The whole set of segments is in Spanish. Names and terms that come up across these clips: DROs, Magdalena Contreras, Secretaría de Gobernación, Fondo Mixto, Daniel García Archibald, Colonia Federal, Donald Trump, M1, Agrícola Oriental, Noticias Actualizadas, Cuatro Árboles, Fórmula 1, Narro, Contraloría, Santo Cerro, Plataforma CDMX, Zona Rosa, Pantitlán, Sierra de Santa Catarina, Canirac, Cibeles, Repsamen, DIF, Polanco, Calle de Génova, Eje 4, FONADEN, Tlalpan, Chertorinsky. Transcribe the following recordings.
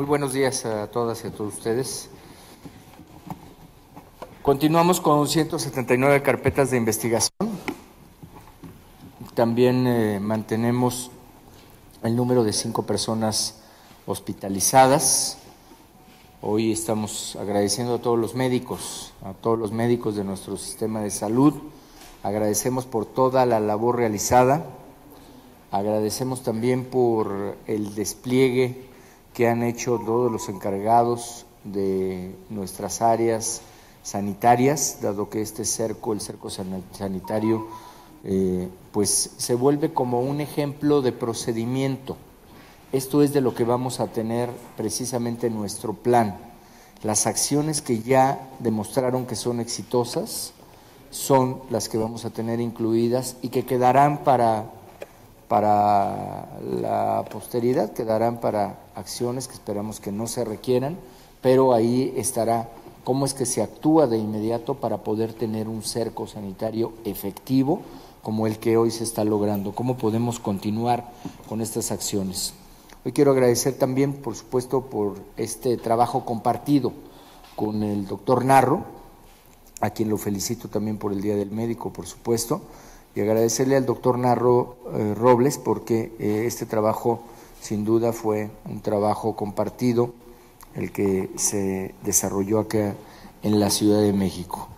Muy buenos días a todas y a todos ustedes. Continuamos con 179 carpetas de investigación. También mantenemos el número de 5 personas hospitalizadas. Hoy estamos agradeciendo a todos los médicos de nuestro sistema de salud. Agradecemos por toda la labor realizada. Agradecemos también por el despliegue que han hecho todos los encargados de nuestras áreas sanitarias, dado que este cerco, el cerco sanitario, pues se vuelve como un ejemplo de procedimiento. Esto es de lo que vamos a tener precisamente en nuestro plan. Las acciones que ya demostraron que son exitosas son las que vamos a tener incluidas y que quedarán para la posteridad, quedarán para acciones que esperamos que no se requieran, pero ahí estará cómo es que se actúa de inmediato para poder tener un cerco sanitario efectivo como el que hoy se está logrando, cómo podemos continuar con estas acciones. Hoy quiero agradecer también, por supuesto, por este trabajo compartido con el doctor Narro, a quien lo felicito también por el Día del Médico, por supuesto, y agradecerle al doctor Narro Robles porque este trabajo sin duda fue un trabajo compartido el que se desarrolló acá en la Ciudad de México.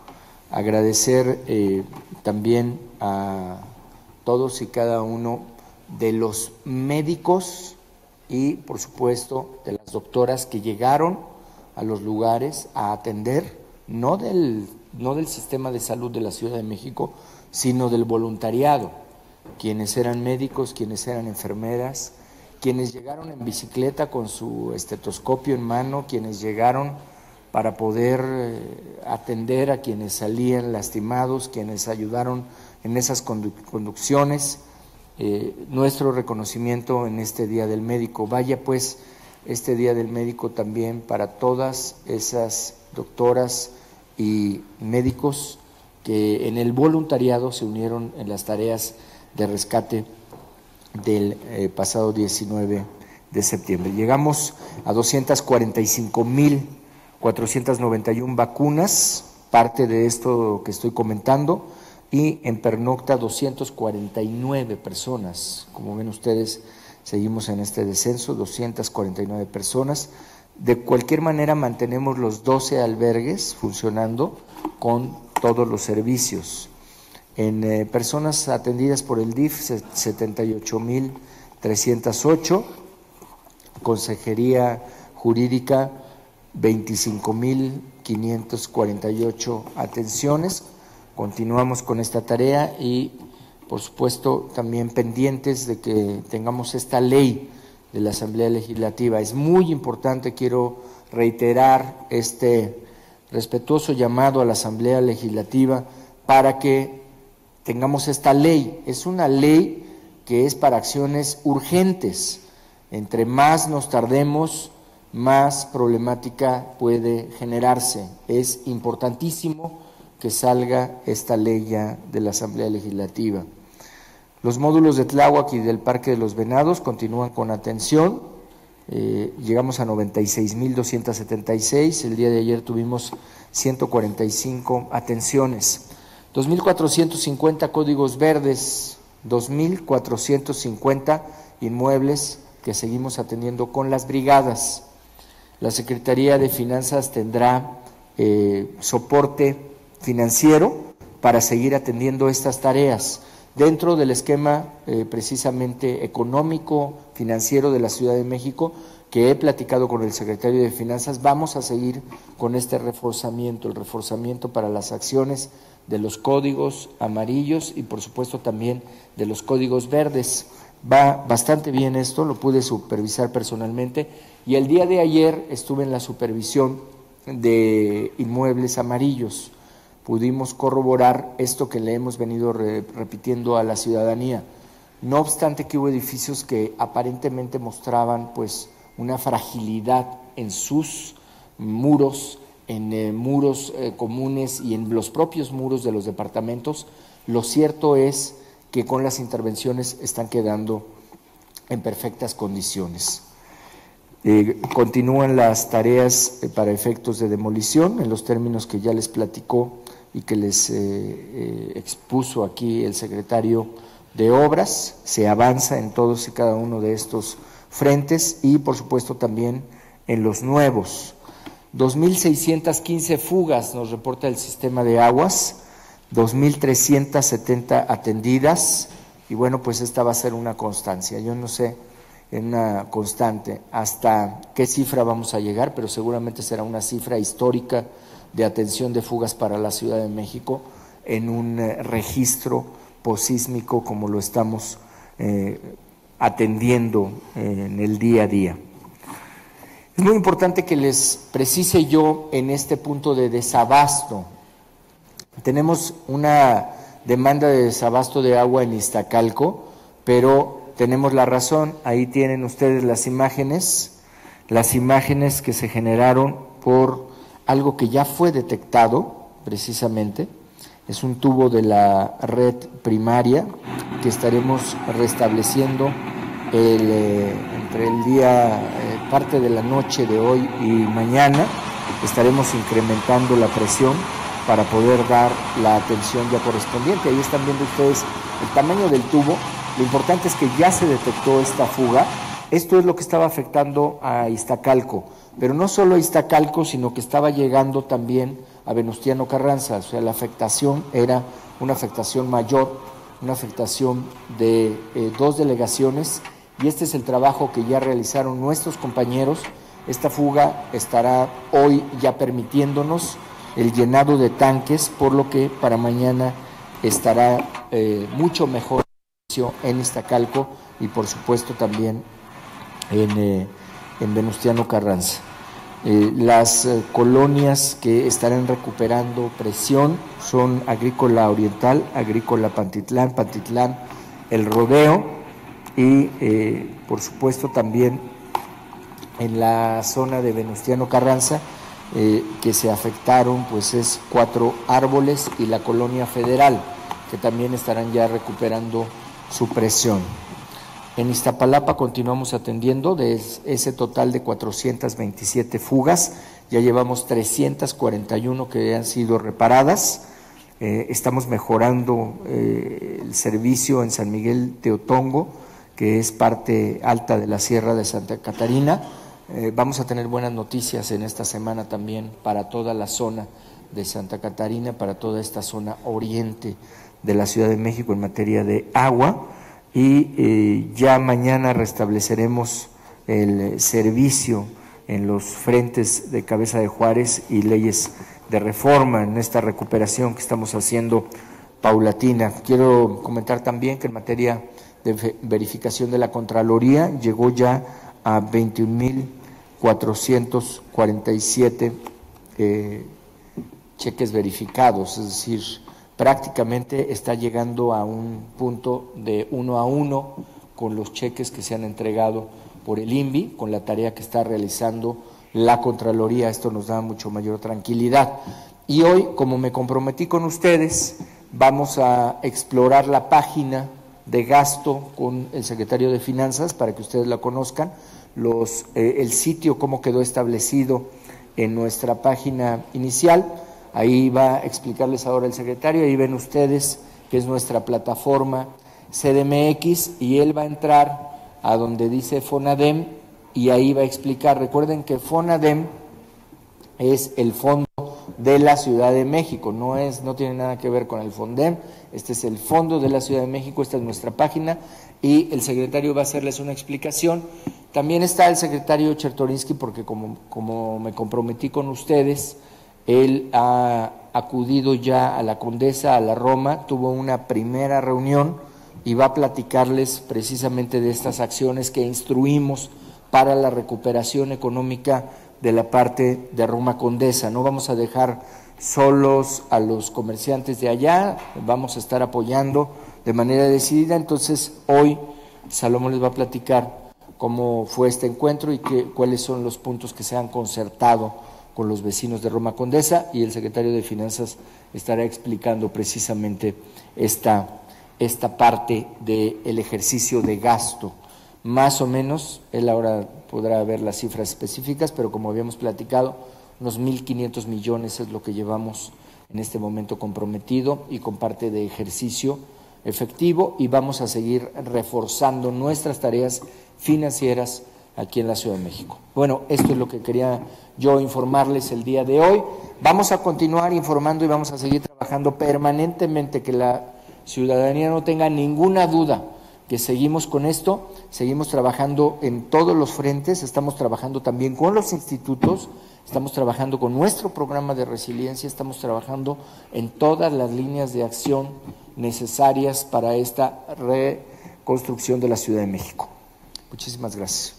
Agradecer también a todos y cada uno de los médicos y por supuesto de las doctoras que llegaron a los lugares a atender, no del sistema de salud de la Ciudad de México, sino del voluntariado, quienes eran médicos, quienes eran enfermeras, quienes llegaron en bicicleta con su estetoscopio en mano, quienes llegaron para poder atender a quienes salían lastimados, quienes ayudaron en esas conducciones. Nuestro reconocimiento en este Día del Médico. Vaya pues este Día del Médico también para todas esas doctoras y médicos que en el voluntariado se unieron en las tareas de rescate del pasado 19 de septiembre. Llegamos a 245.491 vacunas, parte de esto que estoy comentando, y en pernocta 249 personas. Como ven ustedes, seguimos en este descenso, 249 personas. De cualquier manera, mantenemos los 12 albergues funcionando con todos los servicios. En personas atendidas por el DIF, 78.308, Consejería Jurídica, 25.548 atenciones. Continuamos con esta tarea y, por supuesto, también pendientes de que tengamos esta ley de la Asamblea Legislativa. Es muy importante, quiero reiterar este respetuoso llamado a la Asamblea Legislativa para que tengamos esta ley. Es una ley que es para acciones urgentes. Entre más nos tardemos, más problemática puede generarse. Es importantísimo que salga esta ley ya de la Asamblea Legislativa. Los módulos de Tláhuac y del Parque de los Venados continúan con atención. Llegamos a 96.276, el día de ayer tuvimos 145 atenciones, 2.450 códigos verdes, 2.450 inmuebles que seguimos atendiendo con las brigadas. La Secretaría de Finanzas tendrá soporte financiero para seguir atendiendo estas tareas dentro del esquema precisamente económico, financiero de la Ciudad de México, que he platicado con el secretario de Finanzas. Vamos a seguir con este reforzamiento, el reforzamiento para las acciones de los códigos amarillos y por supuesto también de los códigos verdes. Va bastante bien esto, lo pude supervisar personalmente y el día de ayer estuve en la supervisión de inmuebles amarillos. Pudimos corroborar esto que le hemos venido repitiendo a la ciudadanía. No obstante que hubo edificios que aparentemente mostraban pues una fragilidad en sus muros, en muros comunes y en los propios muros de los departamentos, lo cierto es que con las intervenciones están quedando en perfectas condiciones. Continúan las tareas para efectos de demolición en los términos que ya les platicó y que les expuso aquí el secretario de Obras. Se avanza en todos y cada uno de estos frentes y, por supuesto, también en los nuevos. 2.615 fugas nos reporta el sistema de aguas, 2.370 atendidas, y bueno, pues esta va a ser una constancia. Yo no sé en una constante hasta qué cifra vamos a llegar, pero seguramente será una cifra histórica de atención de fugas para la Ciudad de México en un registro posísmico como lo estamos atendiendo en el día a día. Es muy importante que les precise yo en este punto de desabasto. Tenemos una demanda de desabasto de agua en Iztacalco, pero tenemos la razón. Ahí tienen ustedes las imágenes que se generaron por algo que ya fue detectado precisamente. Es un tubo de la red primaria que estaremos restableciendo entre el día, parte de la noche de hoy y mañana. Estaremos incrementando la presión para poder dar la atención ya correspondiente. Ahí están viendo ustedes el tamaño del tubo. Lo importante es que ya se detectó esta fuga. Esto es lo que estaba afectando a Iztacalco, pero no solo a Iztacalco, sino que estaba llegando también a Venustiano Carranza. O sea, la afectación era una afectación mayor, una afectación de dos delegaciones, y este es el trabajo que ya realizaron nuestros compañeros. Esta fuga estará hoy ya permitiéndonos el llenado de tanques, por lo que para mañana estará mucho mejor en Iztacalco y por supuesto también en Venustiano Carranza. Las colonias que estarán recuperando presión son Agrícola Oriental, Agrícola Pantitlán, Pantitlán, El Rodeo y por supuesto también en la zona de Venustiano Carranza que se afectaron, pues es Cuatro Árboles y la Colonia Federal, que también estarán ya recuperando su presión. En Iztapalapa continuamos atendiendo de ese total de 427 fugas, ya llevamos 341 que han sido reparadas. Estamos mejorando el servicio en San Miguel Teotongo, que es parte alta de la Sierra de Santa Catarina. Vamos a tener buenas noticias en esta semana también para toda la zona de Santa Catarina, para toda esta zona oriente de la Ciudad de México en materia de agua, y ya mañana restableceremos el servicio en los frentes de Cabeza de Juárez y Leyes de Reforma en esta recuperación que estamos haciendo paulatina. Quiero comentar también que en materia de verificación de la Contraloría llegó ya a 21.447 cheques verificados, es decir, prácticamente está llegando a un punto de 1 a 1 con los cheques que se han entregado por el INVI, con la tarea que está realizando la Contraloría. Esto nos da mucho mayor tranquilidad. Y hoy, como me comprometí con ustedes, vamos a explorar la página de gasto con el secretario de Finanzas para que ustedes la conozcan, el sitio, cómo quedó establecido en nuestra página inicial. Ahí va a explicarles ahora el secretario. Ahí ven ustedes que es nuestra plataforma CDMX, y él va a entrar a donde dice FONADEN y ahí va a explicar. Recuerden que FONADEN es el Fondo de la Ciudad de México, no tiene nada que ver con el FONDEM. Este es el Fondo de la Ciudad de México, esta es nuestra página, y el secretario va a hacerles una explicación. También está el secretario Chertorinsky, porque como me comprometí con ustedes, él ha acudido ya a la Condesa, a la Roma, tuvo una primera reunión y va a platicarles precisamente de estas acciones que instruimos para la recuperación económica de la parte de Roma Condesa. No vamos a dejar solos a los comerciantes de allá, vamos a estar apoyando de manera decidida. Entonces hoy Salomón les va a platicar cómo fue este encuentro y cuáles son los puntos que se han concertado con los vecinos de Roma Condesa, y el secretario de Finanzas estará explicando precisamente esta parte del ejercicio de gasto. más o menos, él ahora podrá ver las cifras específicas, pero como habíamos platicado, unos 1.500 millones es lo que llevamos en este momento comprometido y con parte de ejercicio efectivo, y vamos a seguir reforzando nuestras tareas financieras aquí en la Ciudad de México. Bueno, esto es lo que quería yo informarles el día de hoy. Vamos a continuar informando y vamos a seguir trabajando permanentemente, que la ciudadanía no tenga ninguna duda que seguimos con esto, seguimos trabajando en todos los frentes, estamos trabajando también con los institutos, estamos trabajando con nuestro programa de resiliencia, estamos trabajando en todas las líneas de acción necesarias para esta reconstrucción de la Ciudad de México. Muchísimas gracias.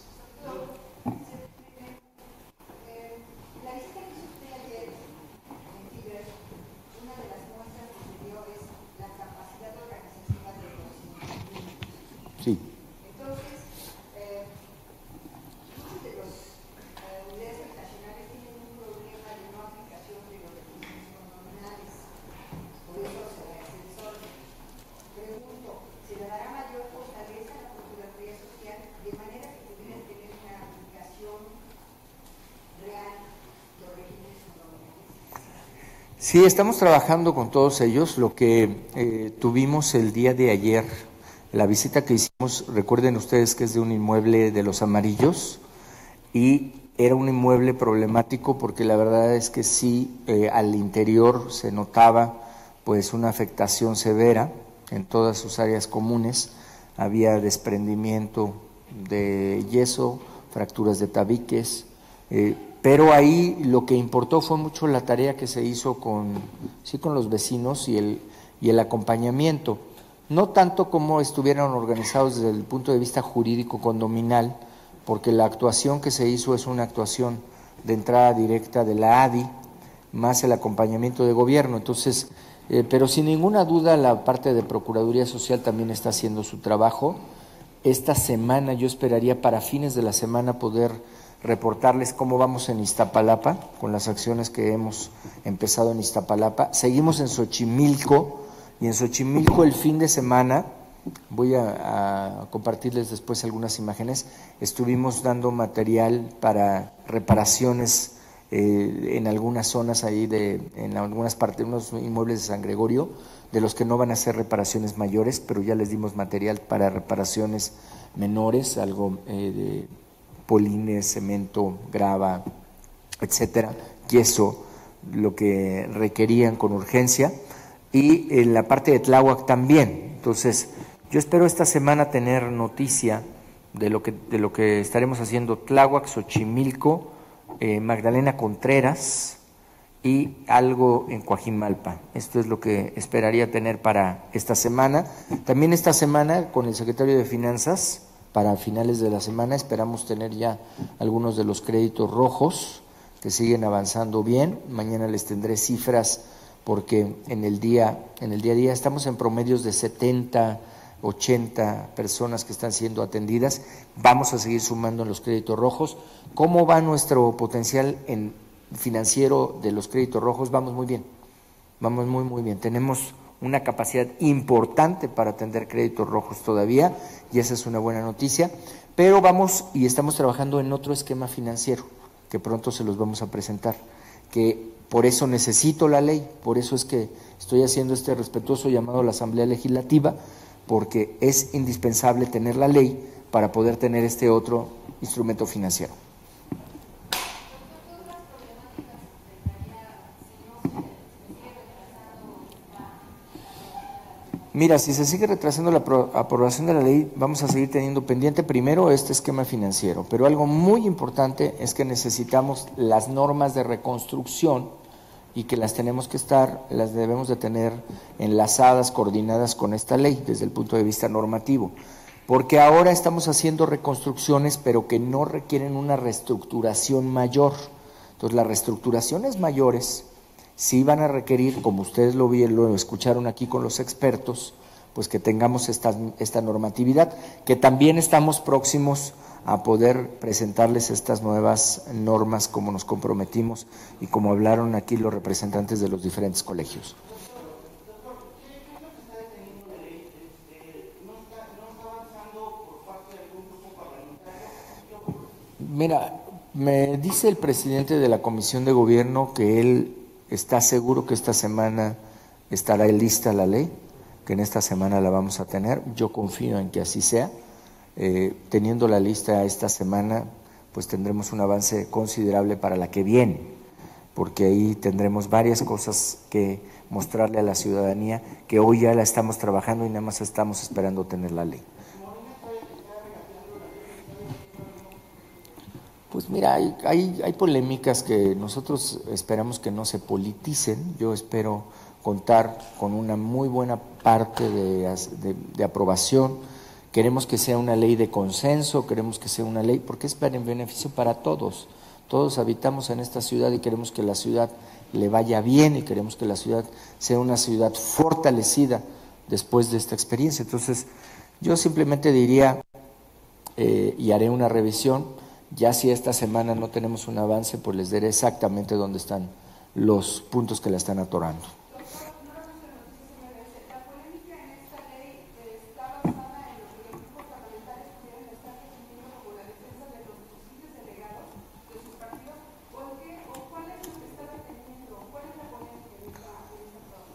Sí, estamos trabajando con todos ellos. Lo que tuvimos el día de ayer, la visita que hicimos, recuerden ustedes que es de un inmueble de Los Amarillos, y era un inmueble problemático porque la verdad es que sí, al interior se notaba pues una afectación severa en todas sus áreas comunes. Había desprendimiento de yeso, fracturas de tabiques, pero ahí lo que importó fue mucho la tarea que se hizo con los vecinos y el acompañamiento. No tanto como estuvieron organizados desde el punto de vista jurídico condominal, porque la actuación que se hizo es una actuación de entrada directa de la ADI, más el acompañamiento de gobierno. Entonces, pero sin ninguna duda la parte de Procuraduría Social también está haciendo su trabajo. Esta semana yo esperaría para fines de la semana poder reportarles cómo vamos en Iztapalapa, con las acciones que hemos empezado en Iztapalapa. Seguimos en Xochimilco, y en Xochimilco el fin de semana, voy a compartirles después algunas imágenes, estuvimos dando material para reparaciones en algunas zonas ahí, en algunas partes, unos inmuebles de San Gregorio, de los que no van a hacer reparaciones mayores, pero ya les dimos material para reparaciones menores, algo de polines, cemento, grava, etcétera, yeso, lo que requerían con urgencia, y en la parte de Tláhuac también. Entonces, yo espero esta semana tener noticia de lo que estaremos haciendo Tláhuac, Xochimilco, Magdalena Contreras y algo en Coajimalpa. Esto es lo que esperaría tener para esta semana. También esta semana con el secretario de Finanzas, para finales de la semana esperamos tener ya algunos de los créditos rojos que siguen avanzando bien. Mañana les tendré cifras porque en el día a día estamos en promedios de 70, 80 personas que están siendo atendidas. Vamos a seguir sumando en los créditos rojos. ¿Cómo va nuestro potencial financiero de los créditos rojos? Vamos muy bien, vamos muy, muy bien. Tenemos una capacidad importante para atender créditos rojos todavía, y esa es una buena noticia, pero vamos y estamos trabajando en otro esquema financiero, que pronto se los vamos a presentar, que por eso necesito la ley, por eso es que estoy haciendo este respetuoso llamado a la Asamblea Legislativa, porque es indispensable tener la ley para poder tener este otro instrumento financiero. Mira, si se sigue retrasando la aprobación de la ley, vamos a seguir teniendo pendiente primero este esquema financiero, pero algo muy importante es que necesitamos las normas de reconstrucción, y que las debemos de tener enlazadas, coordinadas con esta ley desde el punto de vista normativo, porque ahora estamos haciendo reconstrucciones pero que no requieren una reestructuración mayor. Entonces, las reestructuraciones mayores sí van a requerir, como ustedes lo escucharon aquí con los expertos, pues que tengamos esta normatividad, que también estamos próximos a poder presentarles estas nuevas normas como nos comprometimos y como hablaron aquí los representantes de los diferentes colegios. Doctor, ¿qué es lo que está deteniendo la ley? ¿No está avanzando por parte de algún grupo Mira, me dice el presidente de la Comisión de Gobierno que él está seguro que esta semana estará lista la ley, que en esta semana la vamos a tener. Yo confío en que así sea. Teniendo la lista esta semana, pues tendremos un avance considerable para la que viene, porque ahí tendremos varias cosas que mostrarle a la ciudadanía que hoy ya la estamos trabajando y nada más estamos esperando tener la ley. Pues mira, hay polémicas que nosotros esperamos que no se politicen. Yo espero contar con una muy buena parte de aprobación. Queremos que sea una ley de consenso, queremos que sea una ley, porque es para el beneficio para todos. Todos habitamos en esta ciudad y queremos que la ciudad le vaya bien y queremos que la ciudad sea una ciudad fortalecida después de esta experiencia. Entonces, yo simplemente diría, y haré una revisión, ya si esta semana no tenemos un avance, pues les diré exactamente dónde están los puntos que la están atorando.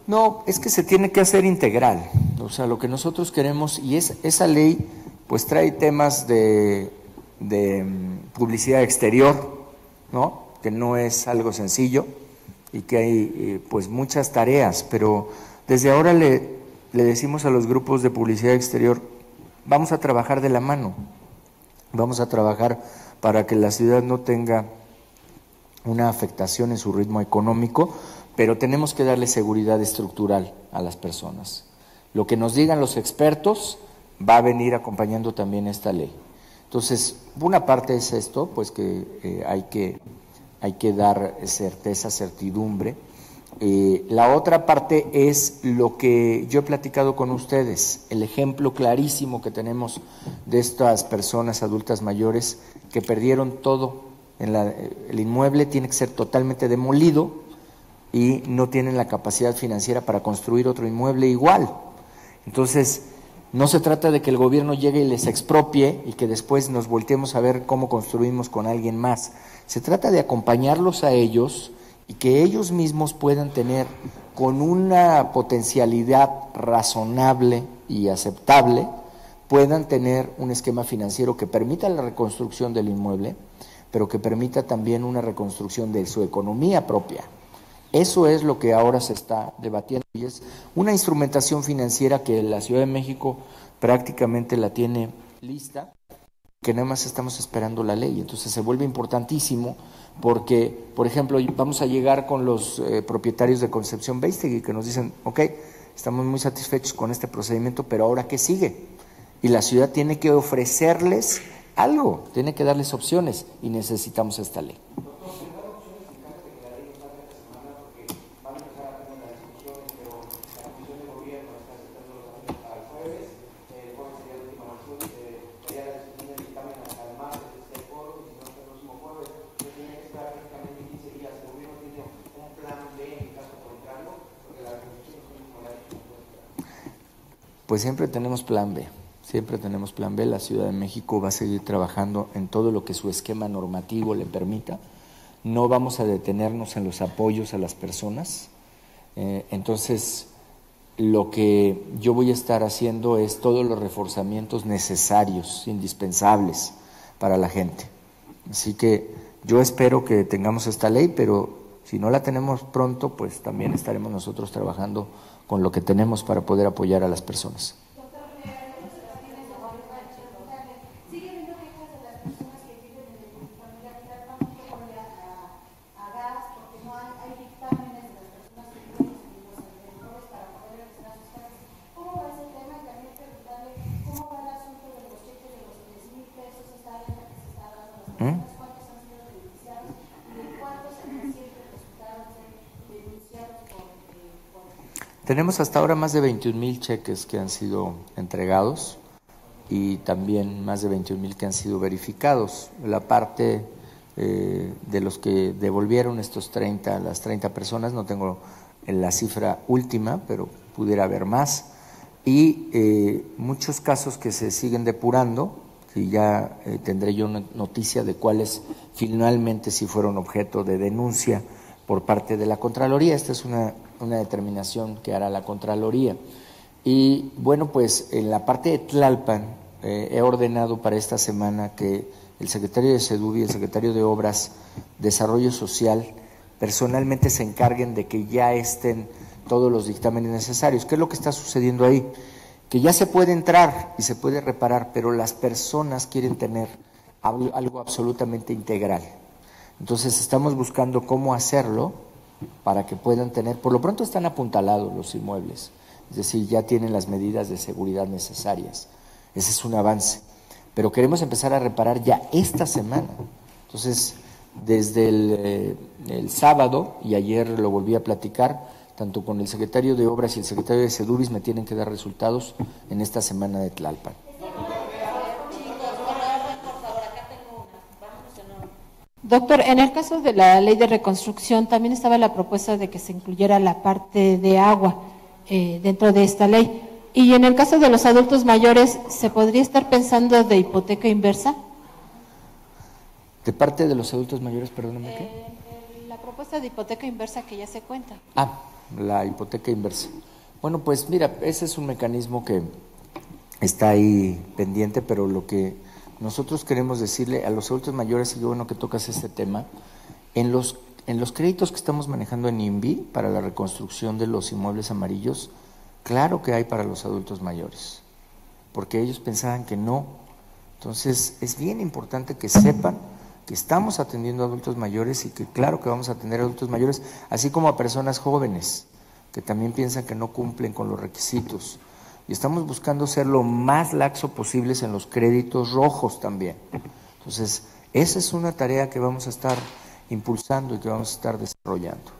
No, es que se tiene que hacer integral, o sea, lo que nosotros queremos, y es esa ley pues trae temas de publicidad exterior, ¿no? Que no es algo sencillo y que hay pues muchas tareas, pero desde ahora le decimos a los grupos de publicidad exterior, vamos a trabajar de la mano, vamos a trabajar para que la ciudad no tenga una afectación en su ritmo económico, pero tenemos que darle seguridad estructural a las personas. Lo que nos digan los expertos va a venir acompañando también esta ley. Entonces, una parte es esto, pues que hay que dar certeza, certidumbre. La otra parte es lo que yo he platicado con ustedes, el ejemplo clarísimo que tenemos de estas personas adultas mayores que perdieron todo. El inmueble tiene que ser totalmente demolido y no tienen la capacidad financiera para construir otro inmueble igual. Entonces, no se trata de que el gobierno llegue y les expropie y que después nos volteemos a ver cómo construimos con alguien más. Se trata de acompañarlos a ellos y que ellos mismos puedan tener con una potencialidad razonable y aceptable, puedan tener un esquema financiero que permita la reconstrucción del inmueble, pero que permita también una reconstrucción de su economía propia. Eso es lo que ahora se está debatiendo y es una instrumentación financiera que la Ciudad de México prácticamente la tiene lista, que nada más estamos esperando la ley. Entonces se vuelve importantísimo porque, por ejemplo, vamos a llegar con los propietarios de Concepción Beistegui que nos dicen, ok, estamos muy satisfechos con este procedimiento, pero ahora ¿qué sigue? Y la ciudad tiene que ofrecerles algo, tiene que darles opciones y necesitamos esta ley. Pues siempre tenemos plan B, siempre tenemos plan B. La Ciudad de México va a seguir trabajando en todo lo que su esquema normativo le permita. No vamos a detenernos en los apoyos a las personas. Entonces, lo que yo voy a estar haciendo es todos los reforzamientos necesarios, indispensables para la gente. Así que yo espero que tengamos esta ley, pero si no la tenemos pronto, pues también estaremos nosotros trabajando con lo que tenemos para poder apoyar a las personas. Tenemos hasta ahora más de 21,000 cheques que han sido entregados y también más de 21,000 que han sido verificados. La parte de los que devolvieron estos 30 personas, no tengo la cifra última, pero pudiera haber más. Y muchos casos que se siguen depurando si ya tendré yo noticia de cuáles finalmente sí fueron objeto de denuncia por parte de la Contraloría. Esta es una determinación que hará la Contraloría. Y bueno, pues en la parte de Tlalpan he ordenado para esta semana que el secretario de Sedubi y el secretario de Obras, Desarrollo Social, personalmente se encarguen de que ya estén todos los dictámenes necesarios. ¿Qué es lo que está sucediendo ahí? Que ya se puede entrar y se puede reparar, pero las personas quieren tener algo absolutamente integral. Entonces estamos buscando cómo hacerlo para que puedan tener, por lo pronto están apuntalados los inmuebles, es decir, ya tienen las medidas de seguridad necesarias. Ese es un avance, pero queremos empezar a reparar ya esta semana. Entonces, desde el sábado, y ayer lo volví a platicar, tanto con el secretario de Obras y el secretario de Sedubis me tienen que dar resultados en esta semana de Tlalpan. Doctor, en el caso de la ley de reconstrucción también estaba la propuesta de que se incluyera la parte de agua dentro de esta ley. Y en el caso de los adultos mayores, ¿se podría estar pensando de hipoteca inversa? ¿De parte de los adultos mayores, perdóname, qué? La propuesta de hipoteca inversa que ya se cuenta. Ah, la hipoteca inversa. Bueno, pues mira, ese es un mecanismo que está ahí pendiente, pero lo que nosotros queremos decirle a los adultos mayores, y bueno que tocas este tema, en los créditos que estamos manejando en INVI para la reconstrucción de los inmuebles amarillos, claro que hay para los adultos mayores, porque ellos pensaban que no. Entonces, es bien importante que sepan que estamos atendiendo a adultos mayores y que claro que vamos a atender a adultos mayores, así como a personas jóvenes que también piensan que no cumplen con los requisitos. Y estamos buscando ser lo más laxo posibles en los créditos rojos también. Entonces, esa es una tarea que vamos a estar impulsando y que vamos a estar desarrollando.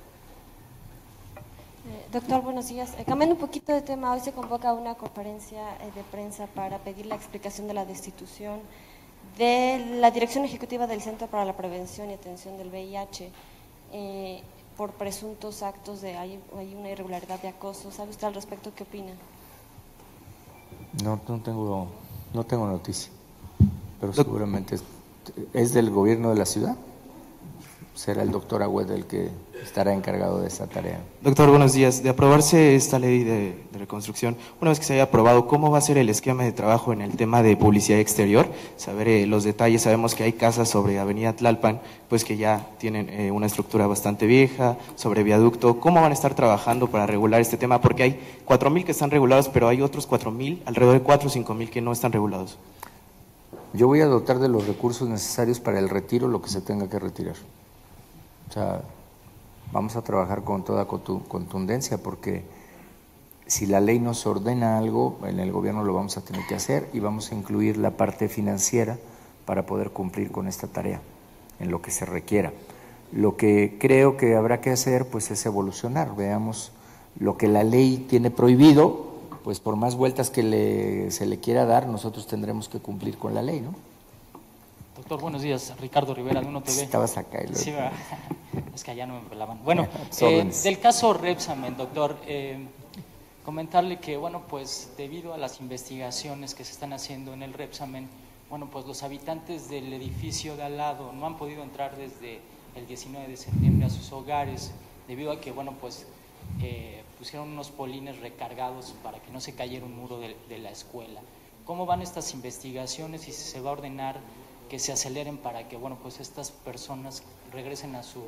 Doctor, buenos días. Cambiando un poquito de tema, hoy se convoca una conferencia de prensa para pedir la explicación de la destitución de la Dirección Ejecutiva del Centro para la Prevención y Atención del VIH por presuntos actos de… hay una irregularidad de acoso. ¿Sabe usted al respecto qué opina? No tengo noticia, pero seguramente es del gobierno de la ciudad. Será el doctor Agüed el que estará encargado de esa tarea. Doctor, buenos días. De aprobarse esta ley de reconstrucción, una vez que se haya aprobado, ¿cómo va a ser el esquema de trabajo en el tema de publicidad exterior? Saber los detalles. Sabemos que hay casas sobre Avenida Tlalpan, pues que ya tienen una estructura bastante vieja, sobre viaducto. ¿Cómo van a estar trabajando para regular este tema? Porque hay 4,000 que están regulados, pero hay otros 4,000, alrededor de 4 o 5,000 que no están regulados. Yo voy a dotar de los recursos necesarios para el retiro, lo que se tenga que retirar. O sea, vamos a trabajar con toda contundencia, porque si la ley nos ordena algo, en el gobierno lo vamos a tener que hacer y vamos a incluir la parte financiera para poder cumplir con esta tarea en lo que se requiera. Lo que creo que habrá que hacer pues es evolucionar. Veamos lo que la ley tiene prohibido, pues por más vueltas que se le quiera dar, nosotros tendremos que cumplir con la ley, ¿no? Doctor, buenos días. Ricardo Rivera, de Uno TV. Estabas acá. Sí, es que allá no me pelaban. Bueno, del caso Repsamen, doctor, comentarle que, bueno, pues debido a las investigaciones que se están haciendo en el Repsamen, bueno, pues los habitantes del edificio de al lado no han podido entrar desde el 19 de septiembre a sus hogares, debido a que, bueno, pues pusieron unos polines recargados para que no se cayera un muro de la escuela. ¿Cómo van estas investigaciones y si se va a ordenar que se aceleren para que, bueno, pues estas personas regresen a su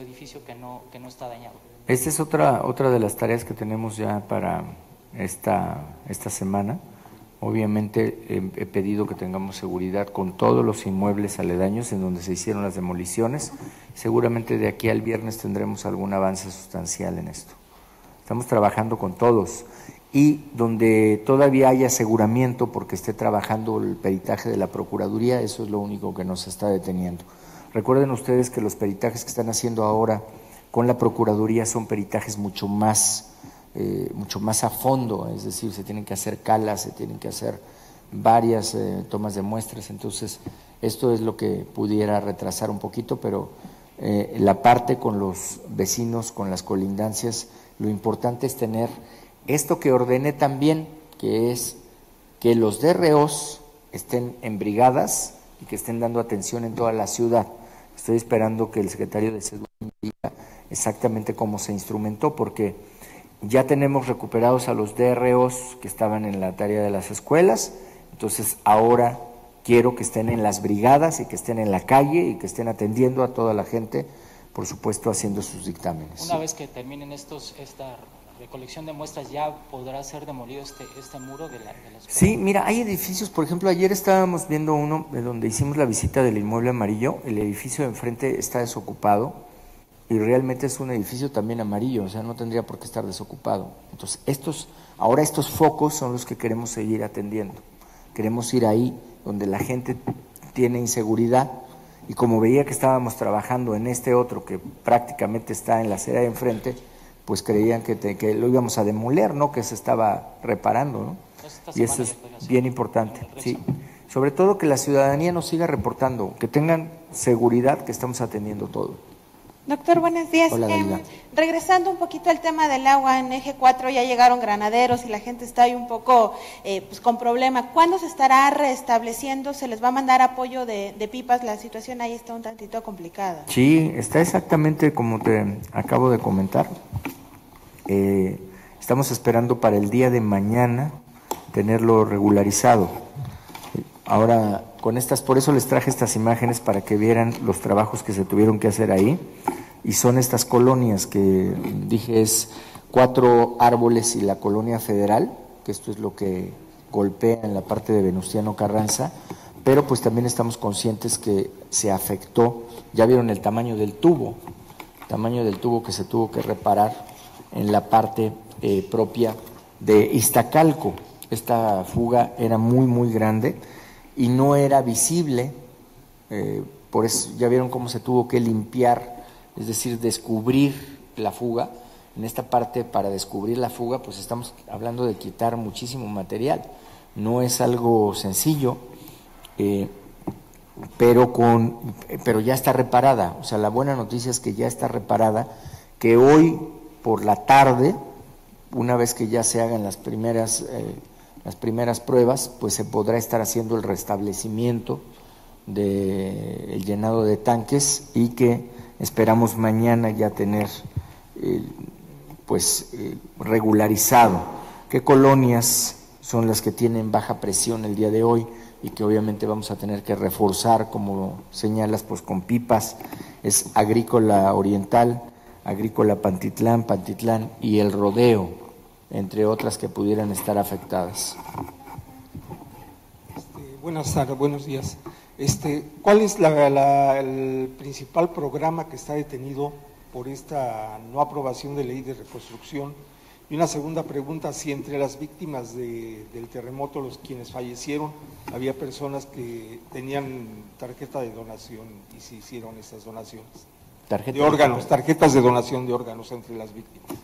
edificio que no está dañado? Esta es otra de las tareas que tenemos ya para esta semana. Obviamente he pedido que tengamos seguridad con todos los inmuebles aledaños en donde se hicieron las demoliciones. Seguramente de aquí al viernes tendremos algún avance sustancial en esto. Estamos trabajando con todos. Y donde todavía hay aseguramiento porque esté trabajando el peritaje de la Procuraduría, eso es lo único que nos está deteniendo. Recuerden ustedes que los peritajes que están haciendo ahora con la Procuraduría son peritajes mucho más a fondo, es decir, se tienen que hacer calas, se tienen que hacer varias tomas de muestras, entonces esto es lo que pudiera retrasar un poquito, pero la parte con los vecinos, con las colindancias, lo importante es tener esto que ordené también, que es que los DROs estén en brigadas y que estén dando atención en toda la ciudad. Estoy esperando que el secretario de Salud me diga exactamente cómo se instrumentó, porque ya tenemos recuperados a los DROs que estaban en la tarea de las escuelas, entonces ahora quiero que estén en las brigadas y que estén en la calle y que estén atendiendo a toda la gente, por supuesto, haciendo sus dictámenes. Una vez que terminen esta recolección de muestras, ¿ya podrá ser demolido este muro de la escuela? Sí, mira, hay edificios, por ejemplo, ayer estábamos viendo uno donde hicimos la visita del inmueble amarillo, el edificio de enfrente está desocupado, y realmente es un edificio también amarillo, o sea, no tendría por qué estar desocupado. Entonces, ahora estos focos son los que queremos seguir atendiendo. Queremos ir ahí donde la gente tiene inseguridad, y como veía que estábamos trabajando en este otro que prácticamente está en la acera de enfrente, pues creían que lo íbamos a demoler, ¿no?, que se estaba reparando, ¿no? Y eso es bien importante, sí. Sobre todo que la ciudadanía nos siga reportando, que tengan seguridad que estamos atendiendo todo. Doctor, buenos días. Hola, regresando un poquito al tema del agua, en Eje 4 ya llegaron granaderos y la gente está ahí un poco pues con problema. ¿Cuándo se estará restableciendo? ¿Se les va a mandar apoyo de pipas? La situación ahí está un tantito complicada. Sí, está exactamente como te acabo de comentar. Estamos esperando para el día de mañana tenerlo regularizado. Ahora, por eso les traje estas imágenes para que vieran los trabajos que se tuvieron que hacer ahí. Y son estas colonias que dije, es Cuatro Árboles y la Colonia Federal, que esto es lo que golpea en la parte de Venustiano Carranza, pero pues también estamos conscientes que se afectó, ya vieron el tamaño del tubo, que se tuvo que reparar en la parte propia de Iztacalco. Esta fuga era muy, muy grande y no era visible, por eso ya vieron cómo se tuvo que limpiar. Es decir, descubrir la fuga. En esta parte, para descubrir la fuga, pues estamos hablando de quitar muchísimo material. No es algo sencillo, pero ya está reparada. O sea, la buena noticia es que ya está reparada, que hoy por la tarde, una vez que ya se hagan las primeras pruebas, pues se podrá estar haciendo el restablecimiento del llenado de tanques, y que esperamos mañana ya tener regularizado qué colonias son las que tienen baja presión el día de hoy y que obviamente vamos a tener que reforzar, como señalas, pues con pipas. Es Agrícola Oriental, Agrícola Pantitlán, y El Rodeo, entre otras que pudieran estar afectadas. Buenas tardes, buenos días. ¿Cuál es el principal programa que está detenido por esta no aprobación de ley de reconstrucción? Y una segunda pregunta, si entre las víctimas del terremoto, quienes fallecieron, había personas que tenían tarjeta de donación y se hicieron esas donaciones. Tarjetas de donación de órganos entre las víctimas.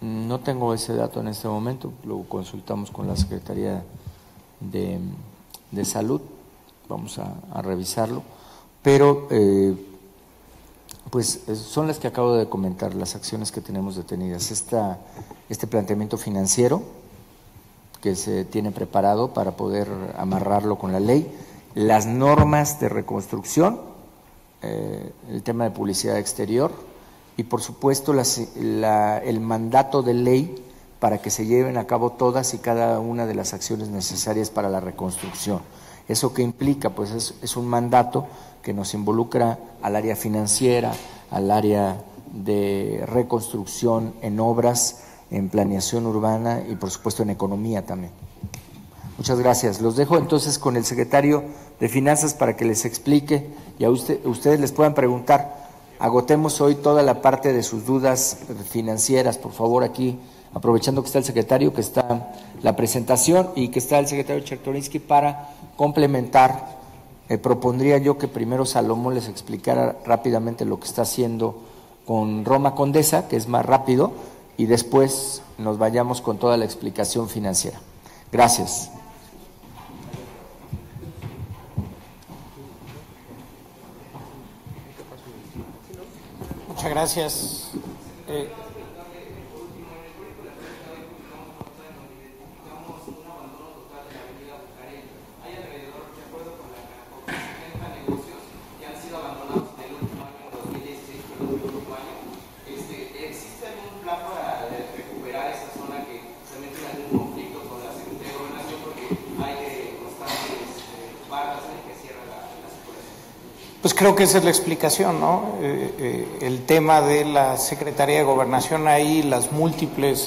No tengo ese dato en este momento, lo consultamos con la Secretaría de Salud. Vamos a revisarlo, pero pues son las que acabo de comentar, las acciones que tenemos detenidas. Este planteamiento financiero que se tiene preparado para poder amarrarlo con la ley, las normas de reconstrucción, el tema de publicidad exterior y por supuesto el mandato de ley para que se lleven a cabo todas y cada una de las acciones necesarias para la reconstrucción. ¿Eso qué implica? Pues es un mandato que nos involucra al área financiera, al área de reconstrucción en obras, en planeación urbana y por supuesto en economía también. Muchas gracias. Los dejo entonces con el secretario de Finanzas para que les explique y ustedes les puedan preguntar. Agotemos hoy toda la parte de sus dudas financieras, por favor, aquí, aprovechando que está el secretario, que está la presentación y que está el secretario Chertorinsky para complementar. Propondría yo que primero Salomón les explicara rápidamente lo que está haciendo con Roma Condesa, que es más rápido, y después nos vayamos con toda la explicación financiera. Gracias. Muchas gracias. Pues creo que esa es la explicación, ¿no? El tema de la Secretaría de Gobernación ahí, las múltiples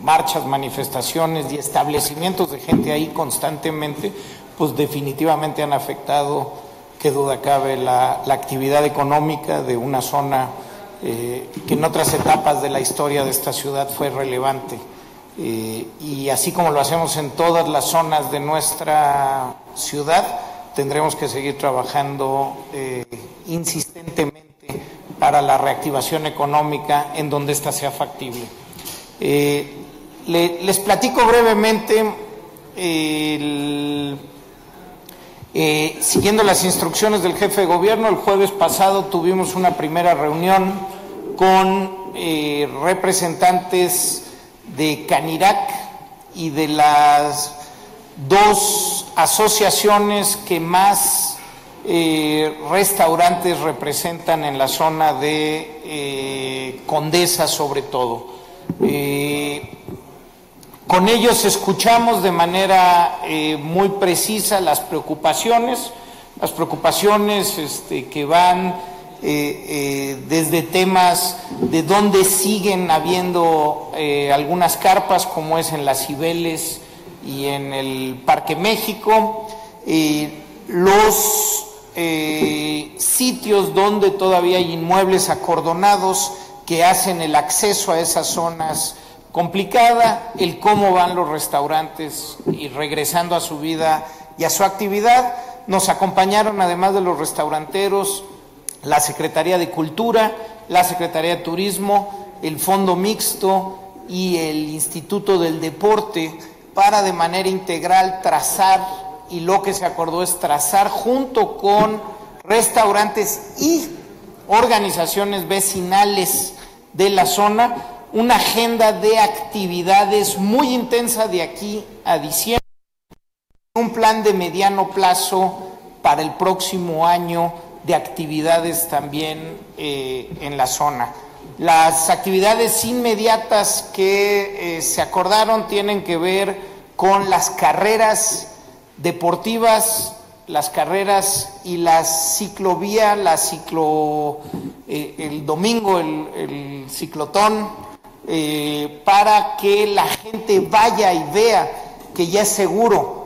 marchas, manifestaciones y establecimientos de gente ahí constantemente, pues definitivamente han afectado, qué duda cabe, la actividad económica de una zona que en otras etapas de la historia de esta ciudad fue relevante. Y así como lo hacemos en todas las zonas de nuestra ciudad, tendremos que seguir trabajando insistentemente para la reactivación económica en donde ésta sea factible. Les platico brevemente, siguiendo las instrucciones del jefe de gobierno, el jueves pasado tuvimos una primera reunión con representantes de Canirac y de las dos asociaciones que más restaurantes representan en la zona de Condesa, sobre todo. Con ellos escuchamos de manera muy precisa las preocupaciones que van desde temas de dónde siguen habiendo algunas carpas, como es en las Cibeles y en el Parque México, los sitios donde todavía hay inmuebles acordonados que hacen el acceso a esas zonas complicada, el cómo van los restaurantes y regresando a su vida y a su actividad. Nos acompañaron, además de los restauranteros, la Secretaría de Cultura, la Secretaría de Turismo, el Fondo Mixto y el Instituto del Deporte, para de manera integral trazar, y lo que se acordó es trazar junto con restaurantes y organizaciones vecinales de la zona, una agenda de actividades muy intensa de aquí a diciembre, un plan de mediano plazo para el próximo año de actividades también en la zona. Las actividades inmediatas que se acordaron tienen que ver con las carreras deportivas, las carreras y las ciclovías, el domingo el ciclotón, para que la gente vaya y vea que ya es seguro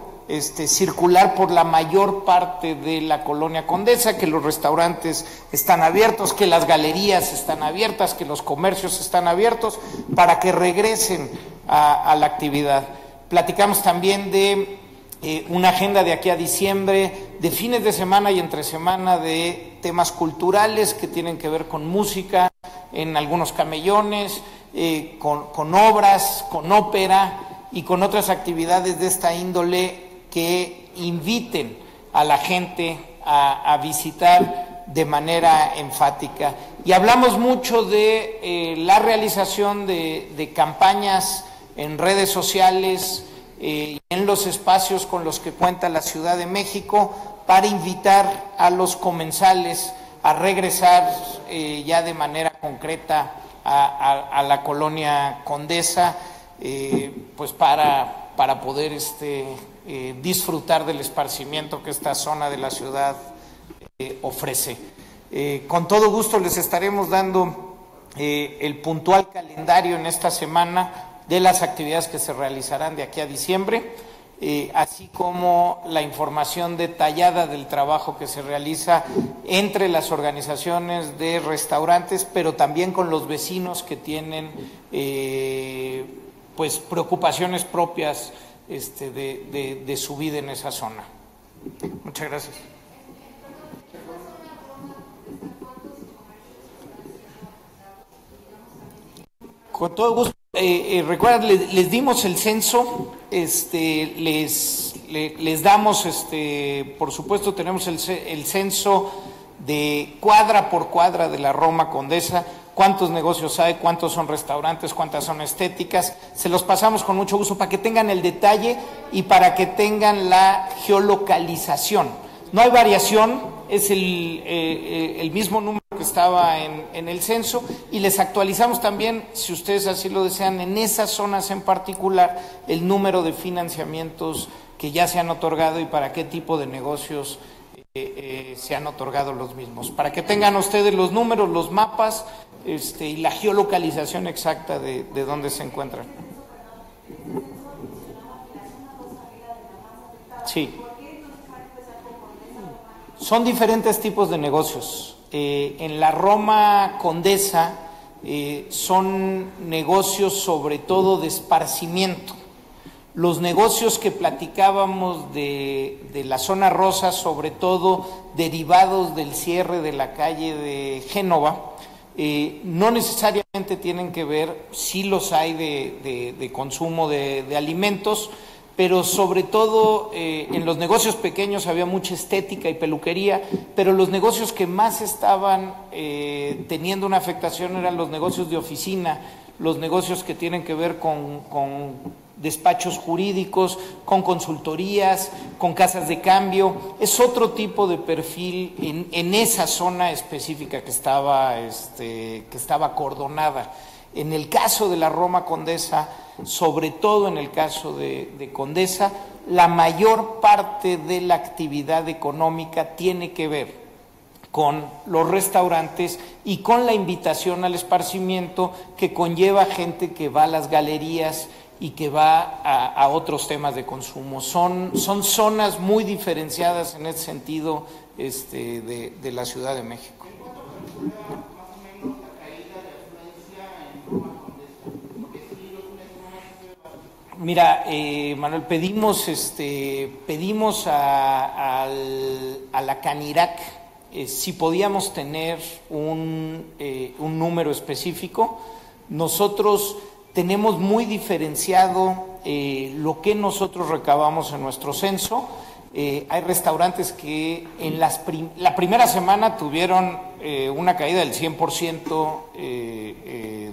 circular por la mayor parte de la Colonia Condesa, que los restaurantes están abiertos, que las galerías están abiertas, que los comercios están abiertos, para que regresen a la actividad. Platicamos también de una agenda de aquí a diciembre, de fines de semana y entre semana, de temas culturales que tienen que ver con música, en algunos camellones, con obras, con ópera y con otras actividades de esta índole que inviten a la gente a visitar de manera enfática. Y hablamos mucho de la realización de campañas en redes sociales, en los espacios con los que cuenta la Ciudad de México, para invitar a los comensales a regresar ya de manera concreta a la Colonia Condesa, pues para poder disfrutar del esparcimiento que esta zona de la ciudad ofrece. Con todo gusto les estaremos dando el puntual calendario en esta semana de las actividades que se realizarán de aquí a diciembre, así como la información detallada del trabajo que se realiza entre las organizaciones de restaurantes, pero también con los vecinos que tienen pues preocupaciones propias de su vida en esa zona. Muchas gracias. Con todo gusto. Recuerden, les dimos el censo, les damos, por supuesto, tenemos el censo de cuadra por cuadra de la Roma Condesa, cuántos negocios hay, cuántos son restaurantes, cuántas son estéticas. Se los pasamos con mucho gusto para que tengan el detalle y para que tengan la geolocalización. No hay variación, es el mismo número que estaba en el censo, y les actualizamos también, si ustedes así lo desean, en esas zonas en particular, el número de financiamientos que ya se han otorgado y para qué tipo de negocios se han otorgado los mismos. Para que tengan ustedes los números, los mapas y la geolocalización exacta de dónde se encuentran. Sí. Son diferentes tipos de negocios. En la Roma Condesa son negocios sobre todo de esparcimiento. Los negocios que platicábamos de la zona rosa, sobre todo derivados del cierre de la calle de Génova, no necesariamente tienen que ver, sí los hay de consumo de alimentos, pero sobre todo en los negocios pequeños había mucha estética y peluquería, pero los negocios que más estaban teniendo una afectación eran los negocios de oficina, los negocios que tienen que ver con despachos jurídicos, con consultorías, con casas de cambio. Es otro tipo de perfil en esa zona específica que estaba acordonada. En el caso de la Roma Condesa, sobre todo en el caso de Condesa, la mayor parte de la actividad económica tiene que ver con los restaurantes y con la invitación al esparcimiento que conlleva gente que va a las galerías y que va a otros temas de consumo. Son zonas muy diferenciadas en ese sentido de la Ciudad de México. Mira, Manuel, pedimos a la Canirac si podíamos tener un número específico. Nosotros tenemos muy diferenciado lo que nosotros recabamos en nuestro censo. Hay restaurantes que en la primera semana tuvieron una caída del 100%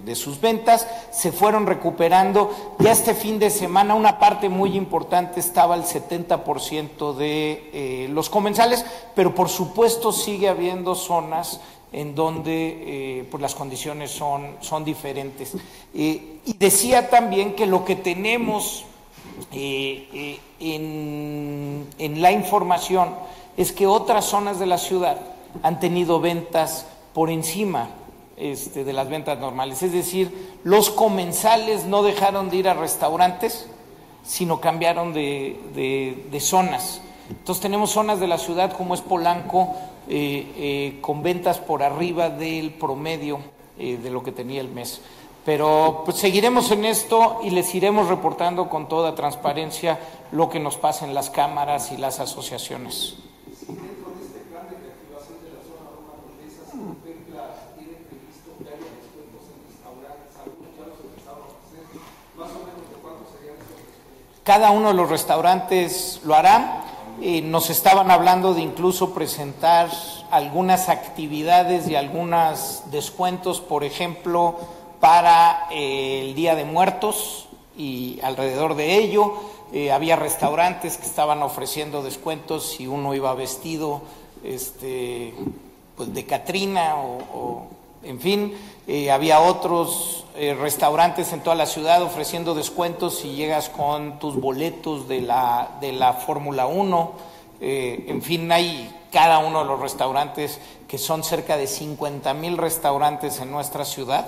de sus ventas, se fueron recuperando. Ya este fin de semana una parte muy importante estaba al 70% de los comensales, pero por supuesto sigue habiendo zonas en donde pues las condiciones son diferentes. Y decía también que lo que tenemos en la información es que otras zonas de la ciudad han tenido ventas por encima de las ventas normales. Es decir, los comensales no dejaron de ir a restaurantes, sino cambiaron de zonas. Entonces tenemos zonas de la ciudad como es Polanco, con ventas por arriba del promedio de lo que tenía el mes. Pero pues, seguiremos en esto y les iremos reportando con toda transparencia lo que nos pasa en las cámaras y las asociaciones. Cada uno de los restaurantes lo hará. Nos estaban hablando de incluso presentar algunas actividades y algunos descuentos, por ejemplo, para el Día de Muertos y alrededor de ello. Había restaurantes que estaban ofreciendo descuentos si uno iba vestido pues de Catrina o en fin. Había otros restaurantes en toda la ciudad ofreciendo descuentos si llegas con tus boletos de la Fórmula 1. En fin, hay cada uno de los restaurantes, que son cerca de 50,000 restaurantes en nuestra ciudad,